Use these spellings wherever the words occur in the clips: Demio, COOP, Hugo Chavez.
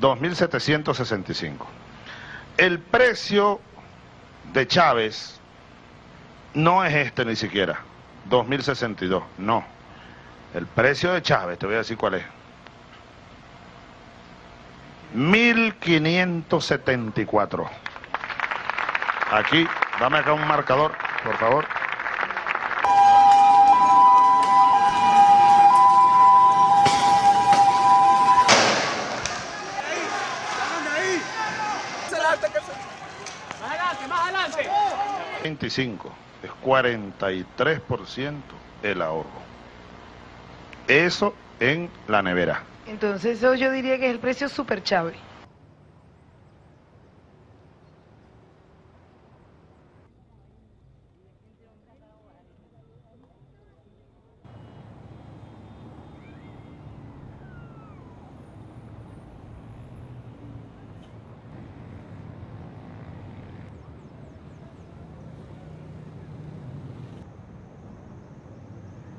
2.765. El precio de Chávez no es este ni siquiera, 2.062, no. El precio de Chávez, te voy a decir cuál es. 1.574. Aquí, dame acá un marcador, por favor. Más adelante. 25, es 43% el ahorro. Eso en la nevera. Entonces eso yo diría que es el precio super Chávez.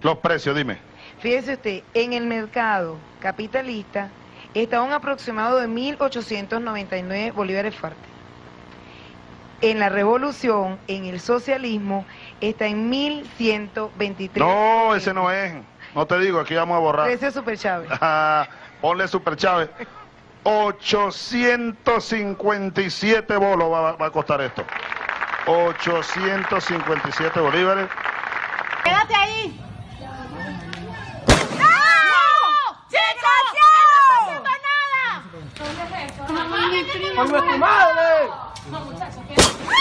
Los precios, dime. Fíjese usted, en el mercado capitalista está un aproximado de 1.899 bolívares fuertes. En la revolución, en el socialismo, está en 1.123. No, ese no es. No te digo, aquí vamos a borrar. Precio super Chávez. Ah, ponle super Chávez. 857 bolos va a costar esto. 857 bolívares. Quédate ahí.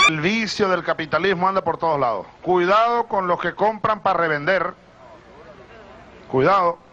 El vicio del capitalismo anda por todos lados. Cuidado con los que compran para revender. Cuidado.